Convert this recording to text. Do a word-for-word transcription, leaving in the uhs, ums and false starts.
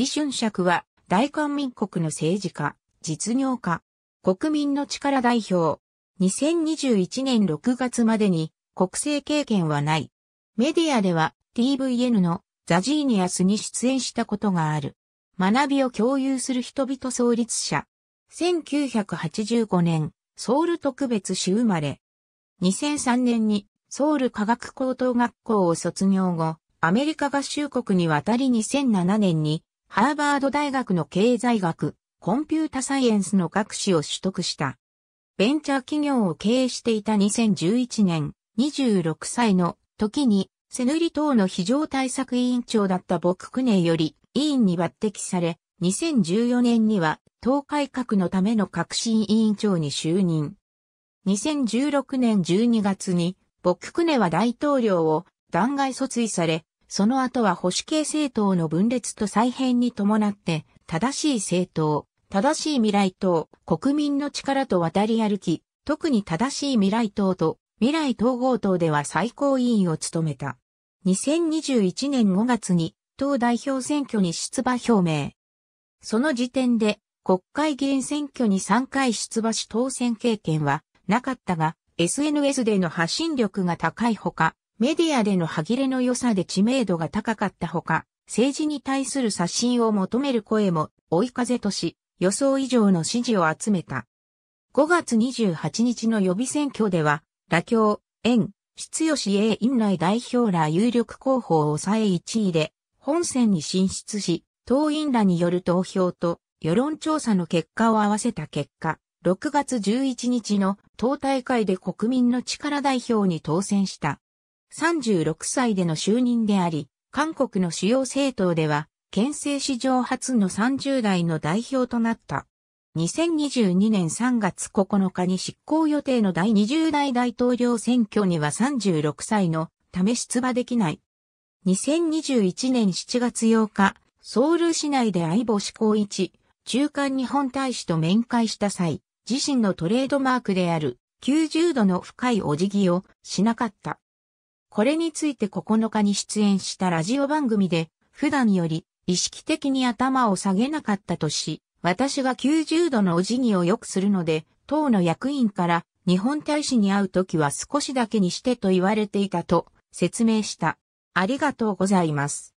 李舜杓は大韓民国の政治家、実業家、国民の力代表。にせんにじゅういちねんろくがつまでに国政経験はない。メディアでは ティーブイエヌ のザ・ジーニアスに出演したことがある。学びを共有する人々創立者。せんきゅうひゃくはちじゅうごねん、ソウル特別市生まれ。にせんさんねんにソウル科学高等学校を卒業後、アメリカ合衆国に渡りにせんななねんにハーバード大学の経済学、コンピュータサイエンスの学士を取得した。ベンチャー企業を経営していたにせんじゅういちねん、にじゅうろくさいの時に、セヌリ党の非常対策委員長だった朴槿惠より委員に抜擢され、にせんじゅうよねんには党改革のための革新委員長に就任。にせんじゅうろくねんじゅうにがつに、朴槿惠は大統領を弾劾訴追され、その後は保守系政党の分裂と再編に伴って、正しい政党。正しい未来党、国民の力と渡り歩き、特に正しい未来党と未来統合党では最高委員を務めた。にせんにじゅういちねんごがつに党代表選挙に出馬表明。その時点で国会議員選挙にさんかい出馬し当選経験はなかったが、エスエヌエス での発信力が高いほか、メディアでの歯切れの良さで知名度が高かったほか、政治に対する刷新を求める声も追い風とし、予想以上の支持を集めた。ごがつにじゅうはちにちの予備選挙では、羅京燕、室吉英院内代表ら有力候補を抑えいちいで、本選に進出し、党員らによる投票と世論調査の結果を合わせた結果、ろくがつじゅういちにちの党大会で国民の力代表に当選した。さんじゅうろくさいでの就任であり、韓国の主要政党では、憲政史上初のさんじゅうだいの代表となった。にせんにじゅうにねんさんがつここのかに執行予定の第にじゅうだい大統領選挙にはさんじゅうろくさいのため出馬できない。にせんにじゅういちねんしちがつようか、ソウル市内で相星光一、駐韓日本大使と面会した際、自身のトレードマークであるきゅうじゅうどの深いお辞儀をしなかった。これについてここのかに出演したラジオ番組で、普段より、意識的に頭を下げなかったとし、私がきゅうじゅうどのお辞儀をよくするので、党の役員から日本大使に会うときは少しだけにしてと言われていたと説明した。ありがとうございます。